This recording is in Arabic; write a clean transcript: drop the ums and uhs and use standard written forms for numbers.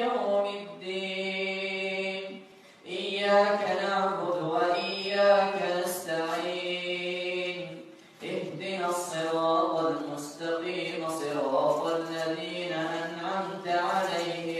يوم الدين إياك نعبد وإياك نستعين اهدنا الصراط المستقيم صراط الذين أنعمت عليهم